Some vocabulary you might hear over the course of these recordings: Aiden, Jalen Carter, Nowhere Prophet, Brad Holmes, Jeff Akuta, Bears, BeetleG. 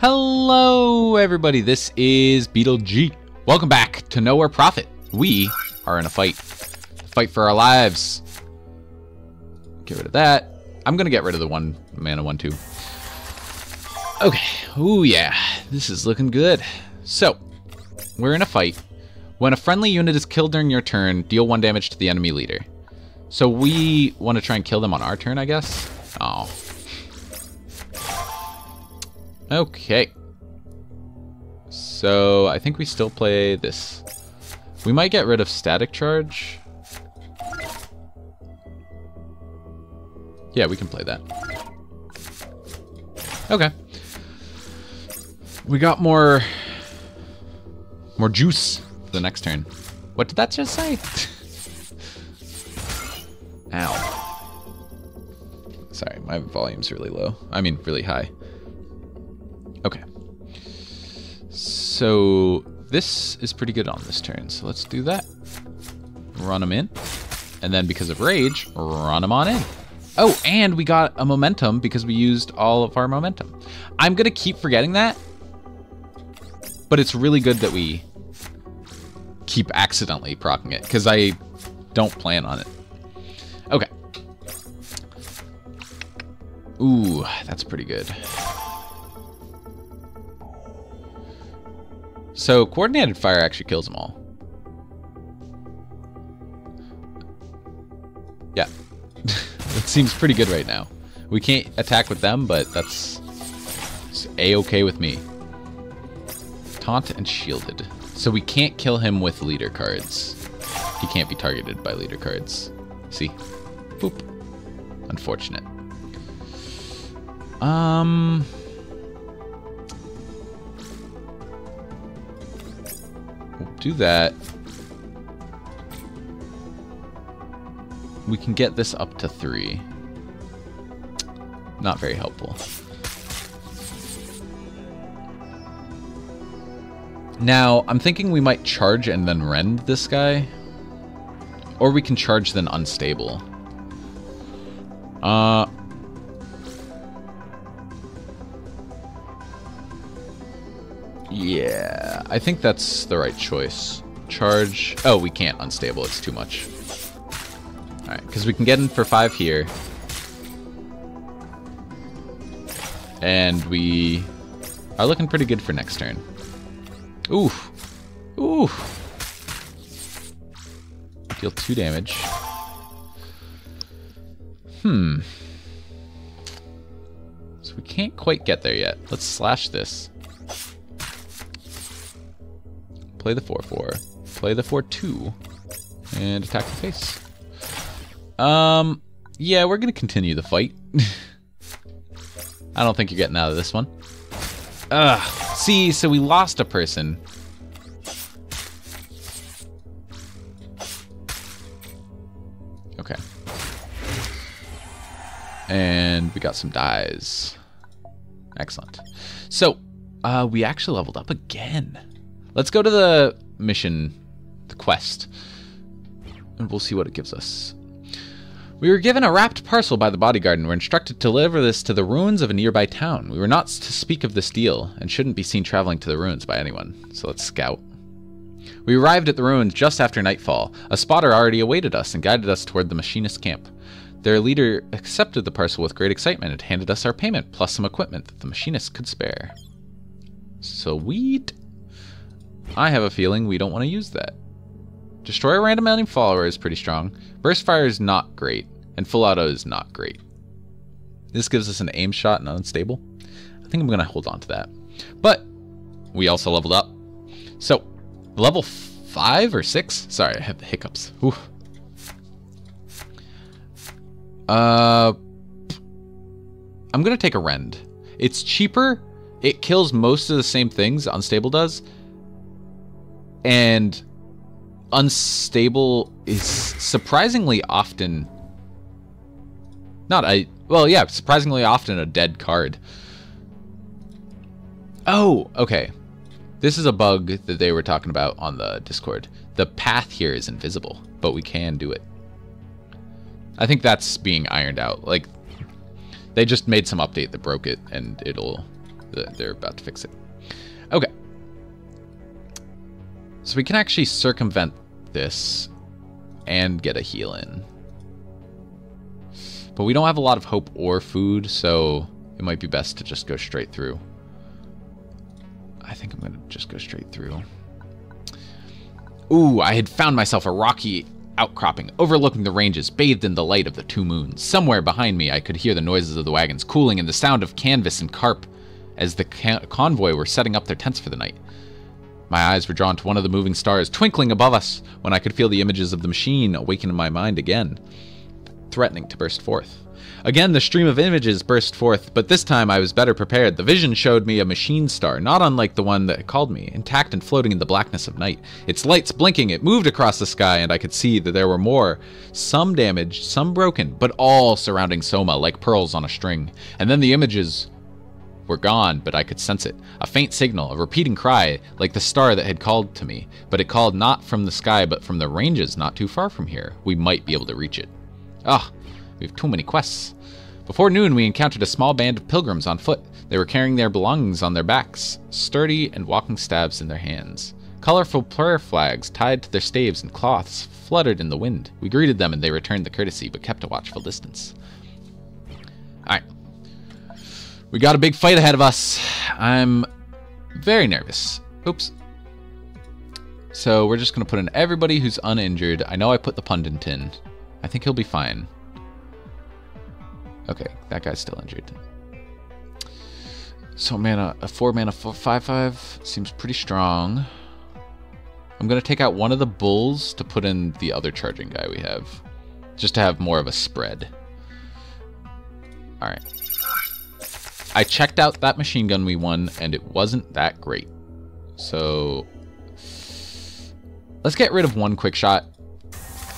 Hello everybody, this is BeetleG. Welcome back to Nowhere Prophet. We are in a fight. Fight for our lives. Get rid of that. I'm gonna get rid of the 1 mana 1/2. Okay, ooh yeah, this is looking good. So, we're in a fight. When a friendly unit is killed during your turn, deal 1 damage to the enemy leader. So we wanna try and kill them on our turn, I guess? Oh. Okay, so I think we still play this. We might get rid of static charge. Yeah, we can play that. Okay. We got more juice for the next turn. What did that just say? Ow. Sorry, my volume's really low. I mean, really high. Okay, so this is pretty good on this turn, so let's do that. Run them in, and then because of rage, run them on in. Oh, and we got a momentum because we used all of our momentum. I'm gonna keep forgetting that, but it's really good that we keep accidentally proccing it because I don't plan on it. Okay. Ooh, that's pretty good. So coordinated fire actually kills them all. Yeah, that seems pretty good right now. We can't attack with them, but that's A-okay with me. Taunt and shielded. So we can't kill him with leader cards. He can't be targeted by leader cards. See? Boop. Unfortunate. Do that. We can get this up to 3. Not very helpful. Now, I'm thinking we might charge and then rend this guy. Or we can charge then unstable. Yeah, I think that's the right choice. Charge. Oh, we can't unstable. It's too much. All right, because we can get in for 5 here. And we are looking pretty good for next turn. Oof. Oof. Deal 2 damage. Hmm. So we can't quite get there yet. Let's slash this. Play the 4/4, play the 4/2, and attack the face. Yeah, we're gonna continue the fight. I don't think you're getting out of this one. Ugh. See, so we lost a person. Okay. And we got some dies. Excellent. So, we actually leveled up again. Let's go to the mission, the quest, and we'll see what it gives us. We were given a wrapped parcel by the bodyguard and were instructed to deliver this to the ruins of a nearby town. We were not to speak of this deal and shouldn't be seen traveling to the ruins by anyone, so let's scout. We arrived at the ruins just after nightfall. A spotter already awaited us and guided us toward the machinist's camp. Their leader accepted the parcel with great excitement and handed us our payment plus some equipment that the machinist could spare. Sweet. I have a feeling we don't want to use that. Destroy a random enemy follower is pretty strong. Burst fire is not great. And full auto is not great. This gives us an aim shot and unstable. I think I'm going to hold on to that. But we also leveled up. So level 5 or 6. Sorry, I have the hiccups. Ooh. I'm going to take a rend. It's cheaper. It kills most of the same things unstable does. And unstable is surprisingly often surprisingly often a dead card. Oh, okay. This is a bug that they were talking about on the Discord. The path here is invisible, but we can do it. I think that's being ironed out. Like, they just made some update that broke it, and it'll they're about to fix it. Okay. So we can actually circumvent this and get a heal in. But we don't have a lot of hope or food, so it might be best to just go straight through. I think I'm gonna just go straight through. Ooh, I had found myself a rocky outcropping, overlooking the ranges, bathed in the light of the two moons. Somewhere behind me, I could hear the noises of the wagons cooling and the sound of canvas and carp as the convoy were setting up their tents for the night. My eyes were drawn to one of the moving stars twinkling above us when I could feel the images of the machine awaken in my mind again, threatening to burst forth. Again, the stream of images burst forth, but this time I was better prepared. The vision showed me a machine star, not unlike the one that called me, intact and floating in the blackness of night. Its lights blinking, it moved across the sky, and I could see that there were more, some damaged, some broken, but all surrounding Soma like pearls on a string. And then the images were gone, but I could sense it. A faint signal, a repeating cry, like the star that had called to me. But it called not from the sky, but from the ranges not too far from here. We might be able to reach it. Ah, we have too many quests. Before noon, we encountered a small band of pilgrims on foot. They were carrying their belongings on their backs, sturdy and walking staves in their hands. Colorful prayer flags tied to their staves and cloths fluttered in the wind. We greeted them and they returned the courtesy, but kept a watchful distance. Alright. We got a big fight ahead of us. I'm very nervous. Oops. So we're just going to put in everybody who's uninjured. I know I put the pundit in. I think he'll be fine. Okay, that guy's still injured. So mana, a 4-mana 5/5 seems pretty strong. I'm going to take out one of the bulls to put in the other charging guy we have. Just to have more of a spread. Alright. I checked out that machine gun we won, and it wasn't that great. So let's get rid of one quick shot.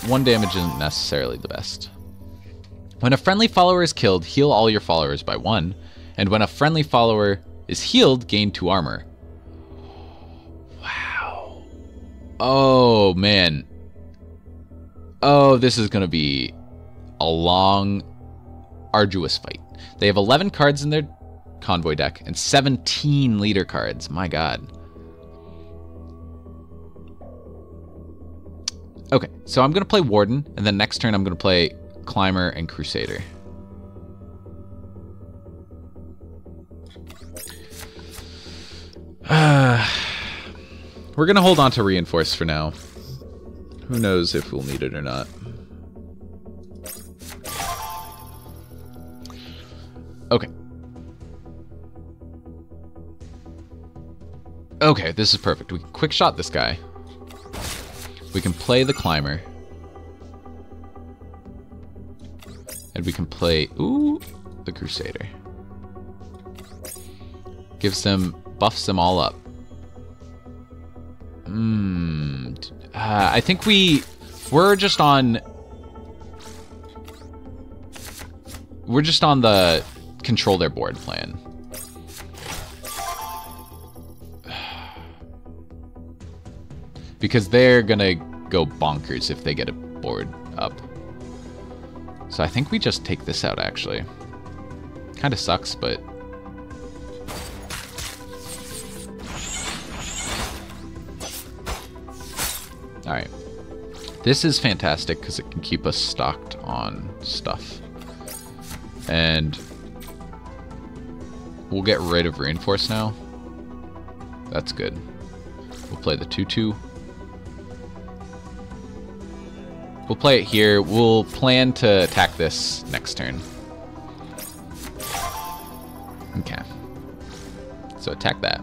One damage isn't necessarily the best. When a friendly follower is killed, heal all your followers by 1. And when a friendly follower is healed, gain 2 armor. Wow. Oh, man. Oh, this is going to be a long, arduous fight. They have 11 cards in their convoy deck and 17 leader cards. My god. Okay, so I'm going to play Warden, and then next turn I'm going to play Climber and Crusader. We're going to hold on to Reinforce for now. Who knows if we'll need it or not. Okay. Okay, this is perfect. We can quick shot this guy. We can play the Climber. And we can play, ooh, the Crusader. Gives them, buffs them all up. I think we're just on, the control their board plan. Because they're gonna go bonkers if they get a board up. So I think we just take this out, actually. Kinda sucks, but alright. This is fantastic because it can keep us stocked on stuff. And we'll get rid of Reinforce now. That's good. We'll play the 2-2. We'll play it here. We'll plan to attack this next turn. Okay. So attack that.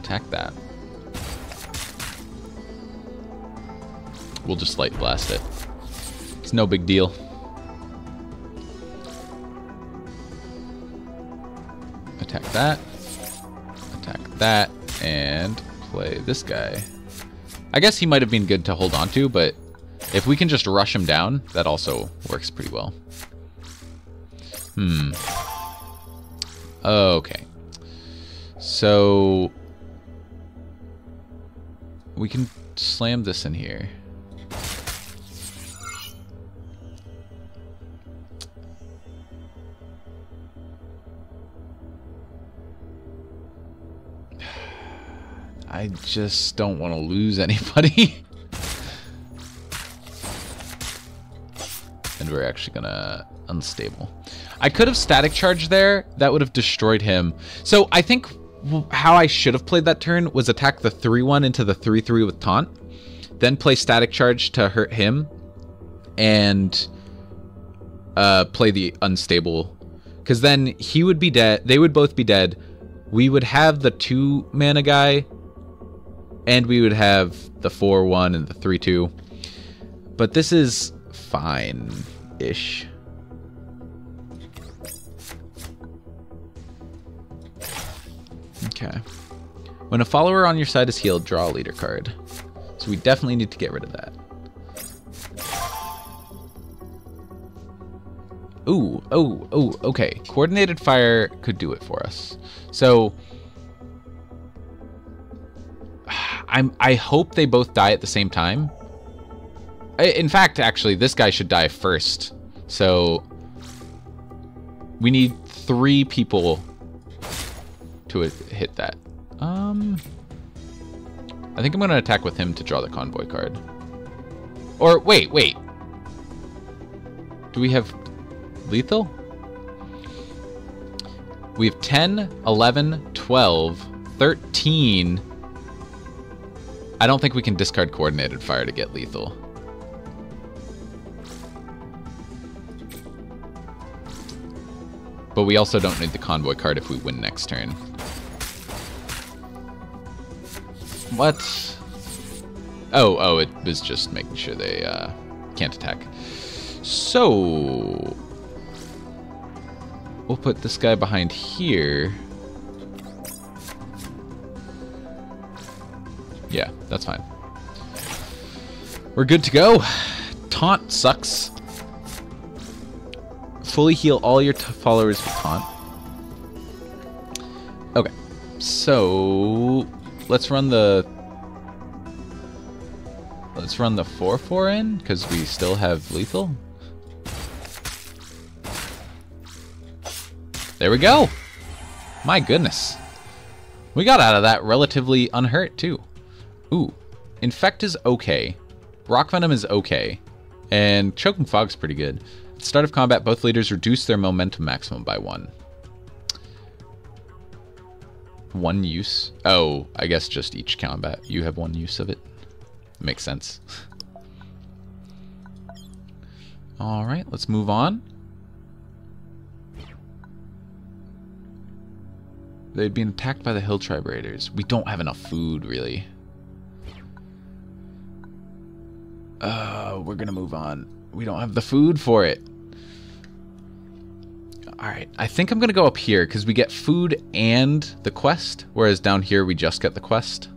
Attack that. We'll just Light Blast it. It's no big deal. Attack that. Attack that. And play this guy. I guess he might have been good to hold on to, but if we can just rush him down, that also works pretty well. Okay. So we can slam this in here. I just don't want to lose anybody. And we're actually gonna unstable. I could have static charge there. That would have destroyed him. So I think how I should have played that turn was attack the 3-1 into the 3-3 with taunt, then play static charge to hurt him, and play the unstable, because then he would be dead. They would both be dead. We would have the 2-mana guy, and we would have the 4-1 and the 3-2. But this is fine-ish. Okay. When a follower on your side is healed, draw a leader card. So we definitely need to get rid of that. Ooh, oh, oh, okay. Coordinated fire could do it for us. So I hope they both die at the same time. In fact, actually, this guy should die first. So we need 3 people to hit that. I think I'm gonna attack with him to draw the convoy card. Or wait. Do we have lethal? We have 10, 11, 12, 13. I don't think we can discard coordinated fire to get lethal. But we also don't need the convoy card if we win next turn. What? Oh, it was just making sure they can't attack. So we'll put this guy behind here. Yeah, that's fine. We're good to go. Taunt sucks. Fully heal all your followers with taunt. Okay, so let's run the 4-4 in, because we still have lethal. There we go. My goodness. We got out of that relatively unhurt, too. Ooh. Infect is okay. Rock Venom is okay. And Choking Fog's pretty good. At the start of combat, both leaders reduce their momentum maximum by 1. One use? Oh, I guess just each combat. You have one use of it. Makes sense. Alright, let's move on. They'd been attacked by the Hill Tribe Raiders. We don't have enough food, really. We're gonna move on. We don't have the food for it. Alright, I think I'm gonna go up here, because we get food and the quest, whereas down here we just get the quest.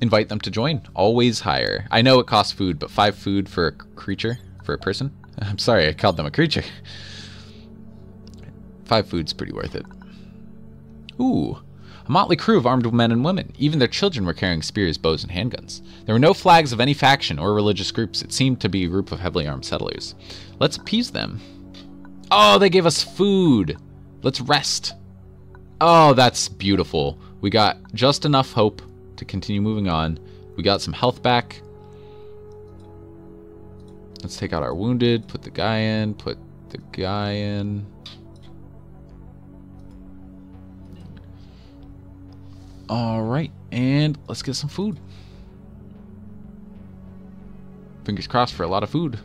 Invite them to join. Always higher. I know it costs food, but 5 food for a creature, for a person. I'm sorry, I called them a creature. 5 food's pretty worth it. Ooh. A motley crew of armed men and women. Even their children were carrying spears, bows, and handguns. There were no flags of any faction or religious groups. It seemed to be a group of heavily armed settlers. Let's appease them. Oh, they gave us food. Let's rest. Oh, that's beautiful. We got just enough hope to continue moving on. We got some health back. Let's take out our wounded. Put the guy in. Put the guy in. Alright, and let's get some food. Fingers crossed for a lot of food.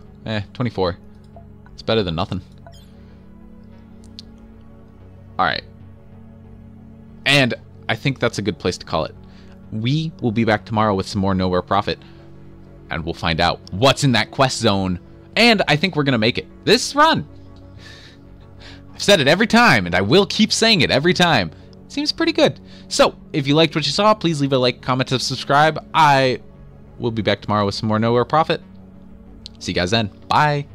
24. It's better than nothing. Alright. And I think that's a good place to call it. We will be back tomorrow with some more Nowhere Prophet. And we'll find out what's in that quest zone. And I think we're going to make it. This run. I've said it every time, and I will keep saying it every time. Seems pretty good. So, if you liked what you saw, please leave a like, comment, and subscribe. I will be back tomorrow with some more Nowhere Prophet. See you guys then. Bye.